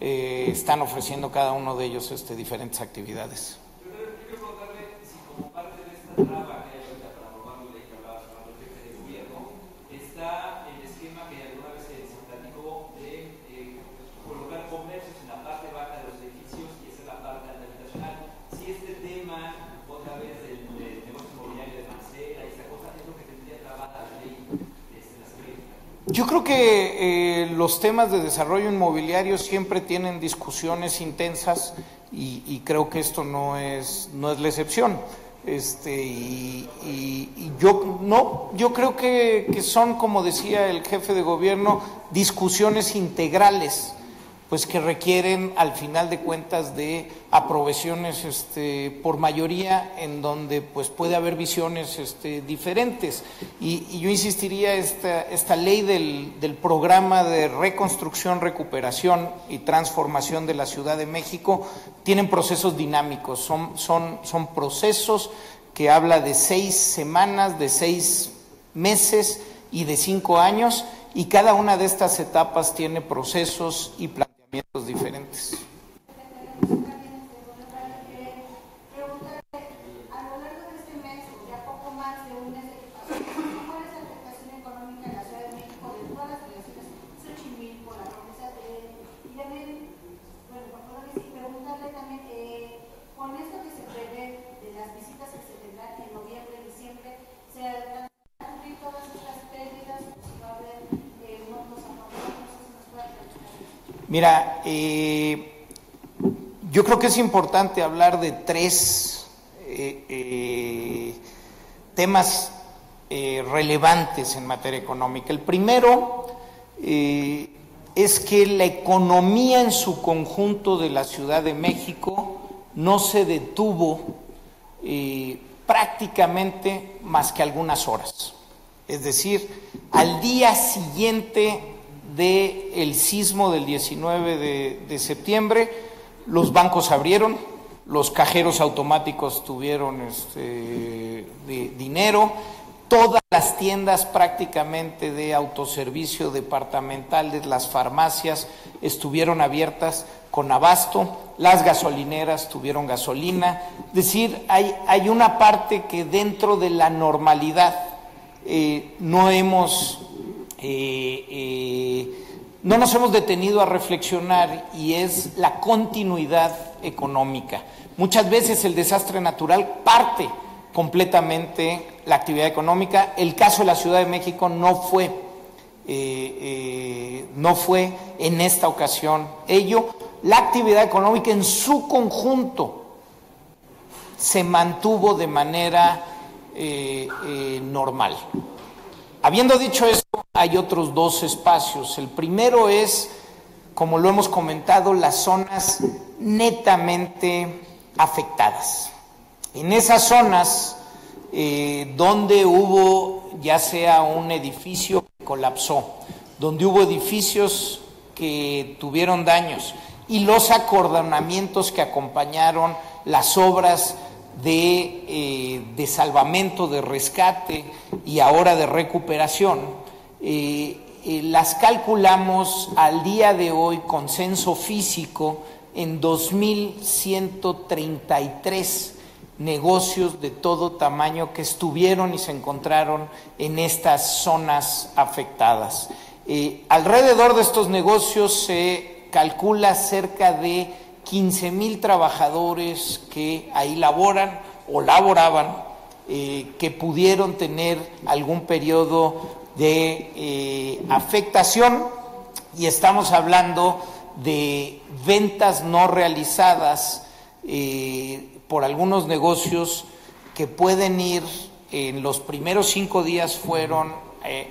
están ofreciendo cada uno de ellos diferentes actividades. Yo creo que los temas de desarrollo inmobiliario siempre tienen discusiones intensas y creo que esto no es la excepción. Y yo creo que son, como decía el jefe de gobierno, discusiones integrales, pues que requieren al final de cuentas de aprobaciones por mayoría, en donde pues puede haber visiones diferentes. Y yo insistiría, esta ley del programa de reconstrucción, recuperación y transformación de la Ciudad de México tienen procesos dinámicos, son procesos que habla de 6 semanas, de 6 meses y de 5 años, y cada una de estas etapas tiene procesos y planteamientos diferentes. Mira, yo creo que es importante hablar de tres temas relevantes en materia económica. El primero es que la economía en su conjunto de la Ciudad de México no se detuvo prácticamente más que algunas horas. Es decir, al día siguiente del sismo del 19 de septiembre, los bancos abrieron, los cajeros automáticos tuvieron dinero, todas las tiendas prácticamente de autoservicio departamentales, las farmacias estuvieron abiertas con abasto, las gasolineras tuvieron gasolina. Es decir, hay una parte que dentro de la normalidad no hemos... no nos hemos detenido a reflexionar, y es la continuidad económica. Muchas veces el desastre natural parte completamente la actividad económica. El caso de la Ciudad de México no fue en esta ocasión ello. La actividad económica en su conjunto se mantuvo de manera normal. Habiendo dicho eso, hay otros dos espacios. El primero es, como lo hemos comentado, las zonas netamente afectadas. En esas zonas donde hubo ya sea un edificio que colapsó, donde hubo edificios que tuvieron daños y los acordonamientos que acompañaron las obras de salvamento, de rescate y ahora de recuperación, las calculamos al día de hoy con censo físico en 2,133 negocios de todo tamaño que estuvieron y se encontraron en estas zonas afectadas. Alrededor de estos negocios se calcula cerca de 15,000 trabajadores que ahí laboran o laboraban, que pudieron tener algún periodo de afectación, y estamos hablando de ventas no realizadas por algunos negocios que pueden ir, en los primeros 5 días fueron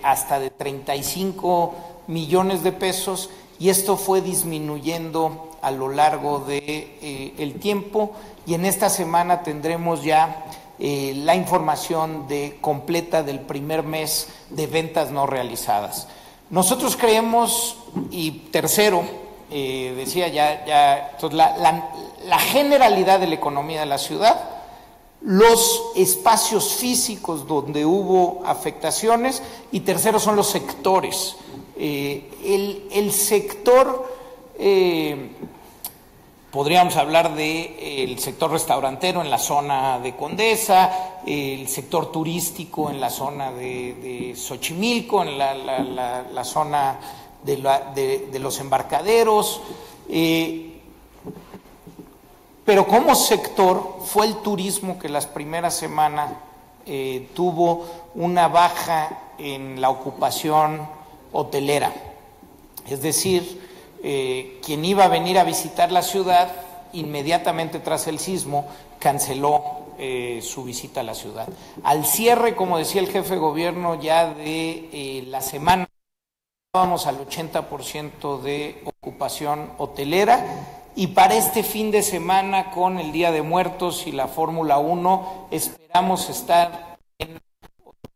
hasta de 35 millones de pesos, y esto fue disminuyendo a lo largo del tiempo, y en esta semana tendremos ya la información completa del primer mes de ventas no realizadas. Nosotros creemos, y tercero, decía entonces la generalidad de la economía de la ciudad, los espacios físicos donde hubo afectaciones, y tercero son los sectores. El sector... podríamos hablar del sector restaurantero en la zona de Condesa, el sector turístico en la zona de Xochimilco, en la zona de los embarcaderos, pero como sector fue el turismo que las primeras semanas tuvo una baja en la ocupación hotelera, es decir, quien iba a venir a visitar la ciudad inmediatamente tras el sismo canceló su visita a la ciudad. Al cierre, como decía el jefe de gobierno, ya de la semana estábamos al 80% de ocupación hotelera, y para este fin de semana, con el Día de Muertos y la Fórmula 1, esperamos estar en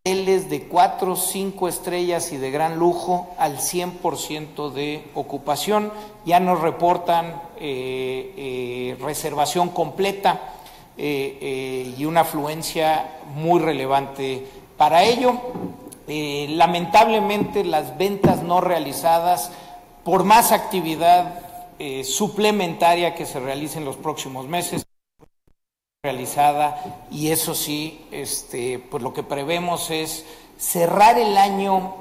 hoteles de 4 o 5 estrellas y de gran lujo al 100% de ocupación. Ya nos reportan reservación completa y una afluencia muy relevante para ello. Lamentablemente las ventas no realizadas, por más actividad suplementaria que se realice en los próximos meses, realizada, y eso sí, pues lo que prevemos es cerrar el año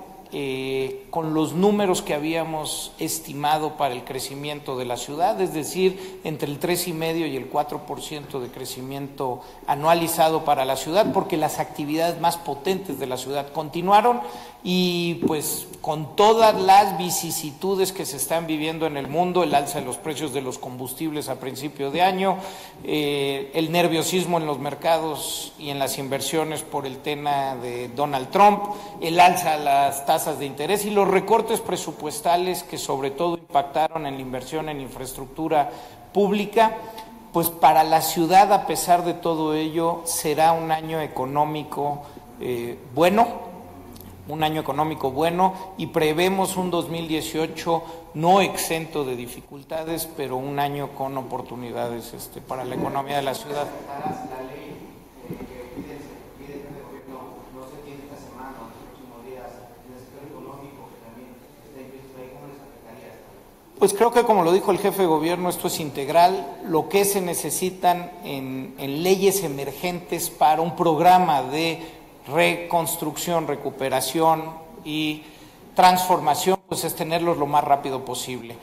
con los números que habíamos estimado para el crecimiento de la ciudad, es decir, entre el 3,5 y el 4% de crecimiento anualizado para la ciudad, porque las actividades más potentes de la ciudad continuaron y pues con todas las vicisitudes que se están viviendo en el mundo, el alza en los precios de los combustibles a principio de año, el nerviosismo en los mercados y en las inversiones por el tema de Donald Trump, el alza a las tasas de interés y los recortes presupuestales que sobre todo impactaron en la inversión en infraestructura pública, pues para la ciudad, a pesar de todo ello, será un año económico bueno. Un año económico bueno y prevemos un 2018 no exento de dificultades, pero un año con oportunidades para la economía de la ciudad. La ley que pide el gobierno no se tiene esta semana, los próximos días, en el sector económico que también está implícito ahí, ¿cómo les afectaría? Pues creo que, como lo dijo el jefe de gobierno, esto es integral. Lo que se necesitan en leyes emergentes para un programa de reconstrucción, recuperación y transformación, pues es tenerlos lo más rápido posible.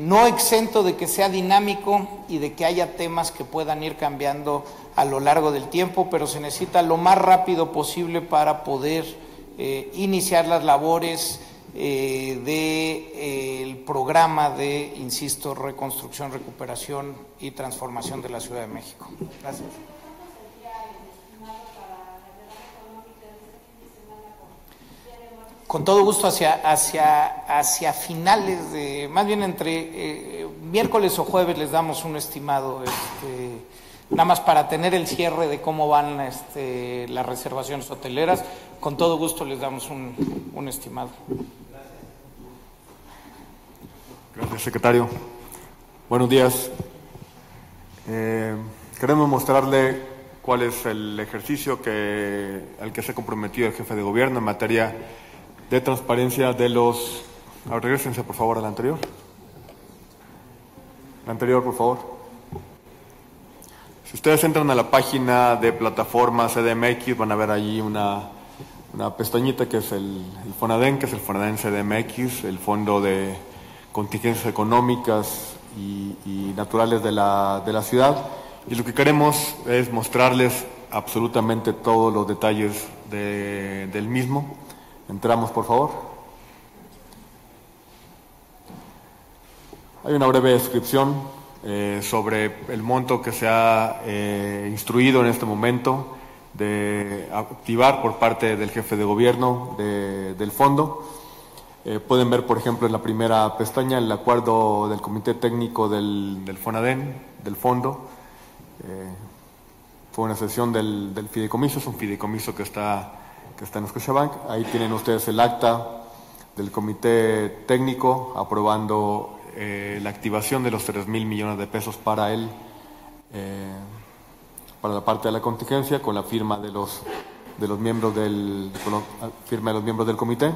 No exento de que sea dinámico y de que haya temas que puedan ir cambiando a lo largo del tiempo, pero se necesita lo más rápido posible para poder iniciar las labores del programa de, insisto, reconstrucción, recuperación y transformación de la Ciudad de México. Gracias. Con todo gusto, hacia finales de, más bien entre miércoles o jueves les damos un estimado, nada más para tener el cierre de cómo van las reservaciones hoteleras. Con todo gusto les damos un estimado. Gracias, secretario. Buenos días. Queremos mostrarle cuál es el ejercicio al que se ha comprometido el jefe de gobierno en materia de transparencia de los... Regrésense, por favor, al anterior. El anterior, por favor. Si ustedes entran a la página de Plataforma CDMX, van a ver allí una pestañita que es el FONADEN, que es el FONADEN CDMX, el Fondo de Contingencias Económicas y Naturales de la Ciudad. Y lo que queremos es mostrarles absolutamente todos los detalles del mismo. Entramos, por favor. Hay una breve descripción sobre el monto que se ha instruido en este momento de activar por parte del jefe de gobierno del fondo. Pueden ver, por ejemplo, en la primera pestaña, el acuerdo del Comité Técnico del FONADEN, del fondo. Fue una sesión del fideicomiso, es un fideicomiso que está en Scotiabank. Ahí tienen ustedes el acta del comité técnico aprobando la activación de los 3,000 millones de pesos para la parte de la contingencia, con la firma de los miembros del comité.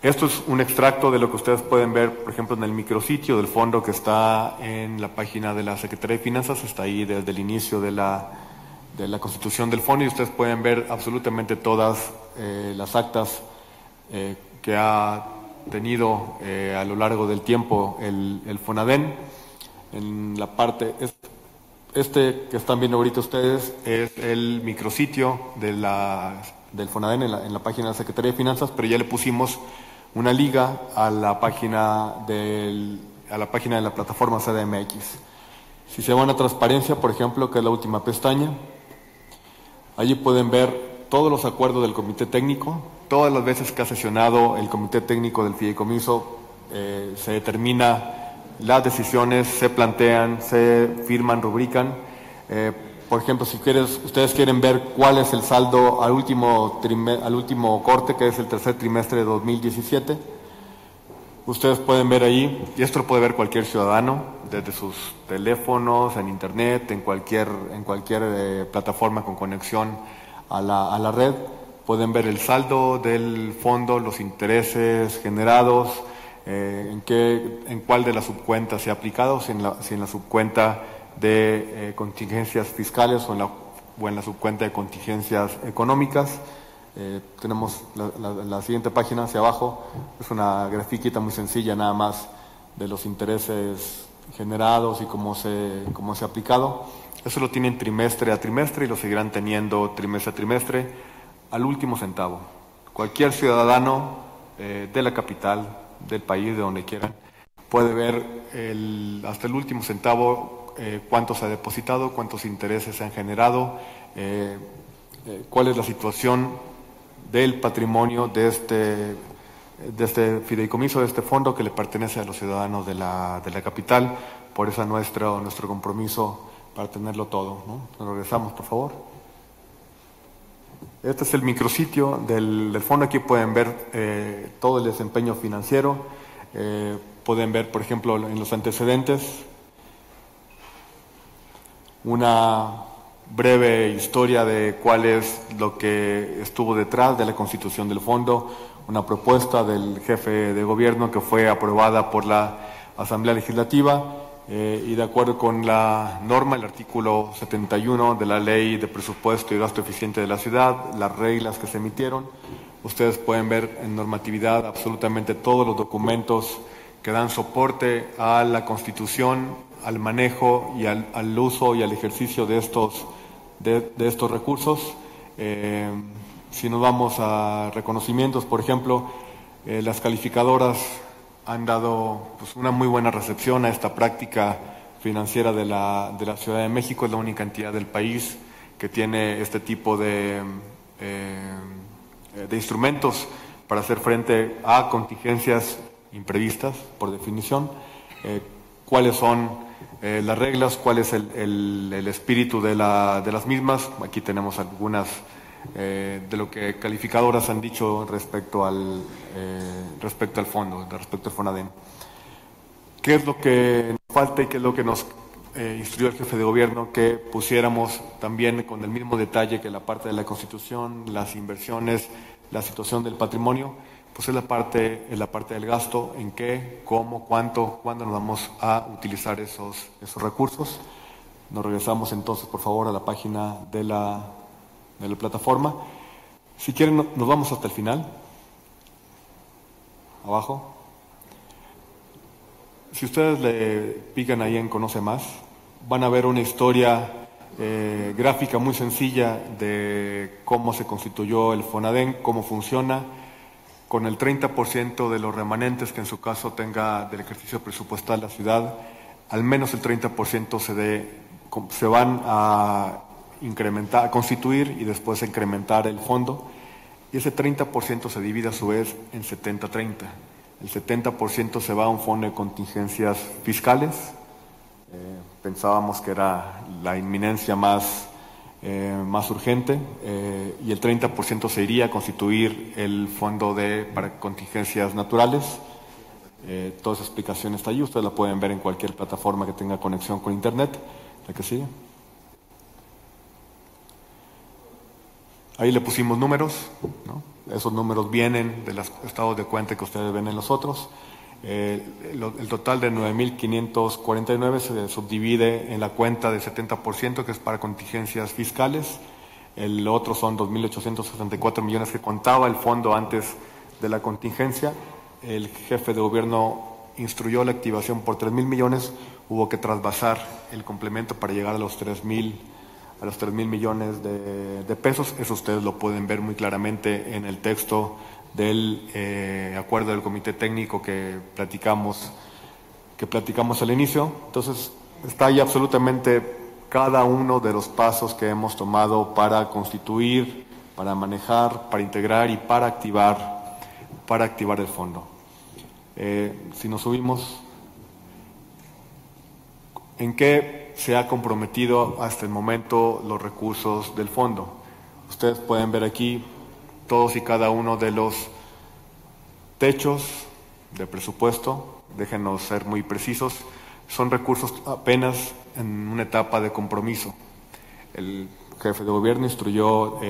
Esto es un extracto de lo que ustedes pueden ver, por ejemplo, en el micrositio del fondo que está en la página de la Secretaría de Finanzas. Está ahí desde el inicio de la constitución del fondo, y ustedes pueden ver absolutamente todas las actas que ha tenido a lo largo del tiempo el FONADEN. En la parte que están viendo ahorita ustedes es el micrositio del FONADEN en la página de la Secretaría de Finanzas, pero ya le pusimos una liga a la página de la Plataforma CDMX. Si se van a transparencia, por ejemplo, que es la última pestaña, allí pueden ver todos los acuerdos del comité técnico. Todas las veces que ha sesionado el comité técnico del fideicomiso, se determina las decisiones, se plantean, se firman, rubrican. Por ejemplo, si ustedes quieren ver cuál es el saldo al último corte, que es el tercer trimestre de 2017, ustedes pueden ver ahí, y esto lo puede ver cualquier ciudadano, desde sus teléfonos, en internet, en cualquier plataforma con conexión a la red. pueden ver el saldo del fondo, los intereses generados, en cuál de las subcuentas se ha aplicado, si en la subcuenta de contingencias fiscales o en la subcuenta de contingencias económicas. Tenemos la siguiente página hacia abajo, es una grafiquita muy sencilla nada más de los intereses generados y cómo se ha aplicado. Eso lo tienen trimestre a trimestre y lo seguirán teniendo trimestre a trimestre, al último centavo. Cualquier ciudadano de la capital, del país, de donde quieran, puede ver hasta el último centavo cuánto se ha depositado, cuántos intereses se han generado, cuál es la situación del patrimonio de este fideicomiso, de este fondo que le pertenece a los ciudadanos de la capital. Por eso nuestro compromiso para tenerlo todo, ¿no? Nos regresamos, por favor. Este es el micrositio del fondo. Aquí pueden ver todo el desempeño financiero. Pueden ver, por ejemplo, en los antecedentes, una breve historia de cuál es lo que estuvo detrás de la constitución del fondo, una propuesta del jefe de gobierno que fue aprobada por la Asamblea Legislativa y de acuerdo con la norma, el artículo 71 de la Ley de Presupuesto y Gasto Eficiente de la Ciudad, las reglas que se emitieron. Ustedes pueden ver en normatividad absolutamente todos los documentos que dan soporte a la Constitución, al manejo y al uso y al ejercicio de estos recursos. Si nos vamos a reconocimientos, por ejemplo, las calificadoras han dado una muy buena recepción a esta práctica financiera de la Ciudad de México. Es la única entidad del país que tiene este tipo de instrumentos para hacer frente a contingencias imprevistas, por definición. Cuáles son las reglas, cuál es el espíritu de las mismas. Aquí tenemos algunas de lo que calificadoras han dicho respecto al fondo, respecto al FONADEN. ¿Qué es lo que nos falta y qué es lo que nos instruyó el jefe de gobierno? Que pusiéramos también con el mismo detalle que la parte de la Constitución, las inversiones, la situación del patrimonio, pues es la parte del gasto, en qué, cómo, cuánto, cuándo nos vamos a utilizar esos recursos. Nos regresamos entonces, por favor, a la página de la plataforma. Si quieren, nos vamos hasta el final. Abajo. Si ustedes le pican ahí en Conoce Más, van a ver una historia gráfica muy sencilla de cómo se constituyó el FONADEN, cómo funciona, con el 30% de los remanentes que en su caso tenga del ejercicio presupuestal la ciudad, al menos el 30% se van a incrementar, a constituir y después a incrementar el fondo, y ese 30% se divide a su vez en 70-30. El 70% se va a un fondo de contingencias fiscales. Pensábamos que era la inminencia más urgente, y el 30% se iría a constituir el fondo para contingencias naturales. Toda esa explicación está ahí, ustedes la pueden ver en cualquier plataforma que tenga conexión con internet. La que sigue. Ahí le pusimos números, ¿no? Esos números vienen de los estados de cuenta que ustedes ven en los otros. El total de 9.549 se subdivide en la cuenta de 70%, que es para contingencias fiscales. El otro son 2.864 millones que contaba el fondo antes de la contingencia. El jefe de gobierno instruyó la activación por 3.000 millones. Hubo que trasvasar el complemento para llegar a los 3.000 millones de pesos. Eso ustedes lo pueden ver muy claramente en el texto del acuerdo del comité técnico que platicamos al inicio. Entonces, está ahí absolutamente cada uno de los pasos que hemos tomado para constituir, para manejar, para integrar y para activar el fondo. Si nos subimos, ¿en qué se ha comprometido hasta el momento los recursos del fondo? Ustedes pueden ver aquí todos y cada uno de los techos de presupuesto. Déjenos ser muy precisos, son recursos apenas en una etapa de compromiso. El jefe de gobierno instruyó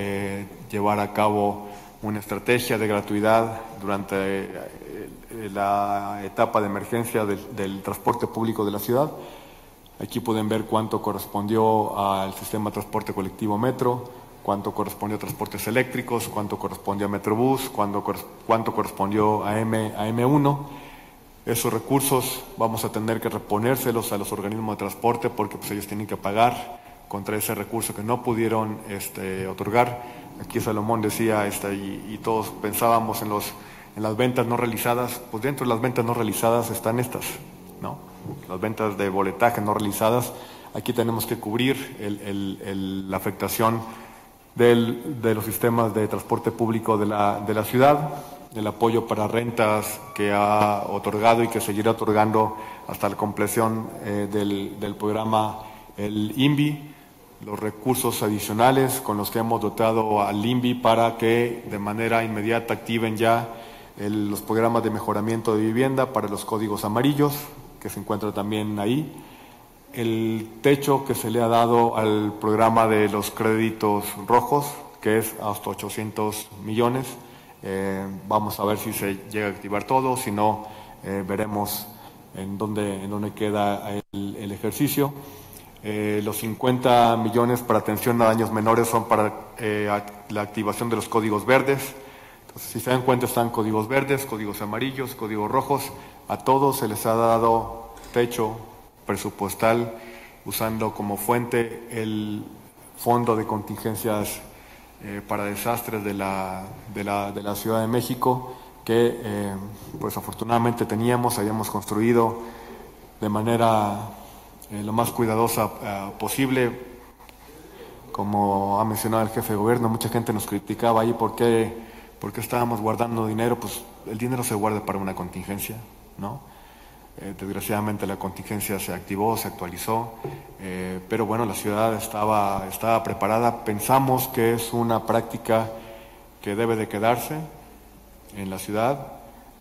llevar a cabo una estrategia de gratuidad durante la etapa de emergencia del transporte público de la ciudad. Aquí pueden ver cuánto correspondió al sistema de transporte colectivo metro, cuánto correspondió a transportes eléctricos, cuánto correspondió a Metrobús, cuánto correspondió a M1. Esos recursos vamos a tener que reponérselos a los organismos de transporte porque pues, ellos tienen que pagar contra ese recurso que no pudieron otorgar. Aquí Salomón decía, y todos pensábamos en las ventas no realizadas, pues dentro de las ventas no realizadas están estas, ¿no? Las ventas de boletaje no realizadas, aquí tenemos que cubrir la afectación de los sistemas de transporte público de la ciudad, el apoyo para rentas que ha otorgado y que seguirá otorgando hasta la compleción del programa el INVI, los recursos adicionales con los que hemos dotado al INVI para que de manera inmediata activen ya los programas de mejoramiento de vivienda para los códigos amarillos, que se encuentra también ahí, el techo que se le ha dado al programa de los créditos rojos, que es hasta 800 millones, vamos a ver si se llega a activar todo, si no, veremos en dónde queda el ejercicio. Los 50 millones para atención a daños menores son para la activación de los códigos verdes. Entonces, si se dan cuenta, están códigos verdes, códigos amarillos, códigos rojos. A todos se les ha dado techo presupuestal usando como fuente el Fondo de Contingencias para Desastres de la Ciudad de México, que pues afortunadamente habíamos construido de manera lo más cuidadosa posible. Como ha mencionado el jefe de gobierno, mucha gente nos criticaba ahí por qué estábamos guardando dinero. Pues el dinero se guarda para una contingencia, ¿no? Desgraciadamente la contingencia se activó, se actualizó, pero bueno, la ciudad estaba preparada. Pensamos que es una práctica que debe de quedarse en la ciudad,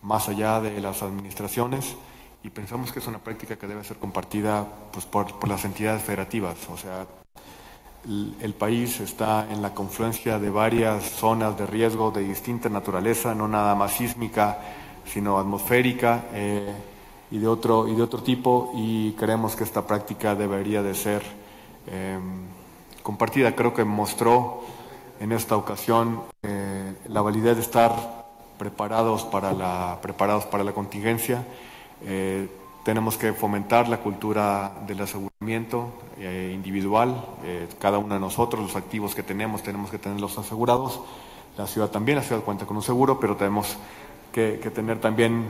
más allá de las administraciones, y pensamos que es una práctica que debe ser compartida pues, por las entidades federativas. O sea, el país está en la confluencia de varias zonas de riesgo de distinta naturaleza, no nada más sísmica, sino atmosférica y de otro tipo, y creemos que esta práctica debería de ser compartida. Creo que mostró en esta ocasión la validez de estar preparados para la contingencia. Tenemos que fomentar la cultura del aseguramiento individual. Cada uno de nosotros, los activos que tenemos que tenerlos asegurados. La ciudad cuenta con un seguro, pero tenemos que tener también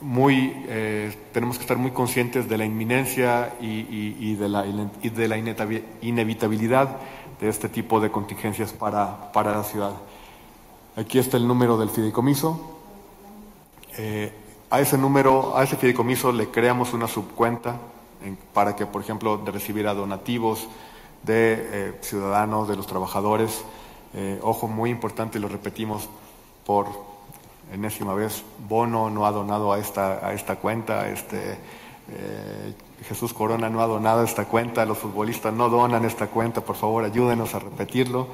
tenemos que estar muy conscientes de la inminencia y de la inevitabilidad de este tipo de contingencias para la ciudad. Aquí está el número del fideicomiso. A ese fideicomiso le creamos una subcuenta para que, por ejemplo, recibiera donativos de ciudadanos, de los trabajadores. Ojo, muy importante, lo repetimos por enésima vez, Bono no ha donado a esta cuenta, Jesús Corona no ha donado a esta cuenta, los futbolistas no donan esta cuenta, por favor ayúdenos a repetirlo.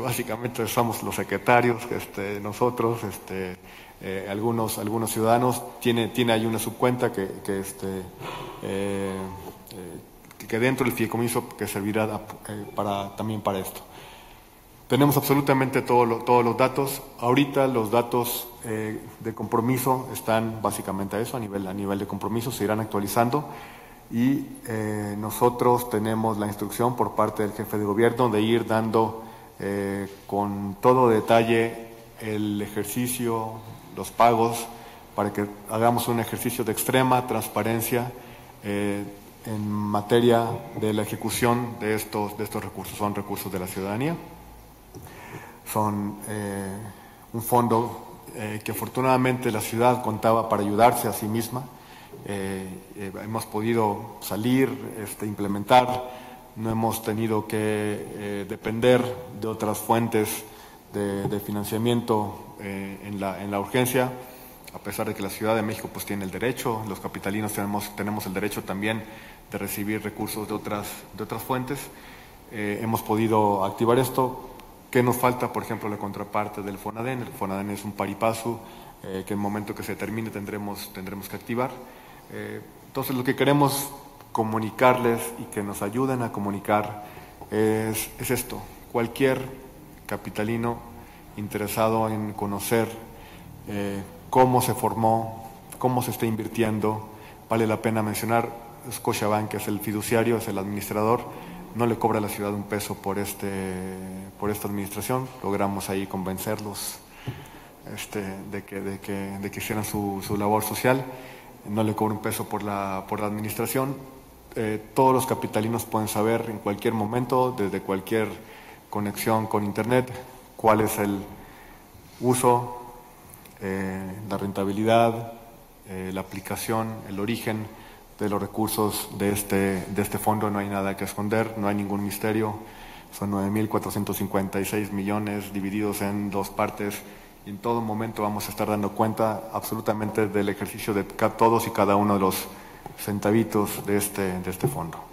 Básicamente somos los secretarios, nosotros, algunos ciudadanos. Tiene ahí una subcuenta que dentro del fideicomiso que servirá también para esto. Tenemos absolutamente todos los datos. Ahorita los datos de compromiso están básicamente a eso, a nivel de compromiso, se irán actualizando. Y nosotros tenemos la instrucción por parte del jefe de gobierno de ir dando con todo detalle el ejercicio, los pagos, para que hagamos un ejercicio de extrema transparencia en materia de la ejecución de estos recursos. Son recursos de la ciudadanía, son un fondo que afortunadamente la ciudad contaba para ayudarse a sí misma. Hemos podido salir, implementar, no hemos tenido que depender de otras fuentes de financiamiento en la urgencia, a pesar de que la Ciudad de México pues tiene el derecho, los capitalinos tenemos el derecho también de recibir recursos de otras fuentes. hemos podido activar esto. ¿Qué nos falta? Por ejemplo, la contraparte del FONADEN. El FONADEN es un paripasu que en el momento que se termine tendremos que activar. Entonces, lo que queremos comunicarles y que nos ayuden a comunicar es esto. Cualquier capitalino interesado en conocer cómo se formó, cómo se está invirtiendo, vale la pena mencionar, Scotiabank, que es el fiduciario, es el administrador, no le cobra a la ciudad un peso por esta administración. Logramos ahí convencerlos de que hicieran su labor social. No le cobra un peso por la administración. Todos los capitalinos pueden saber en cualquier momento, desde cualquier conexión con internet, cuál es el uso, la rentabilidad, la aplicación, el origen de los recursos de este fondo. No hay nada que esconder, no hay ningún misterio. Son 9.456 millones divididos en dos partes. Y en todo momento vamos a estar dando cuenta absolutamente del ejercicio de todos y cada uno de los centavitos de este fondo.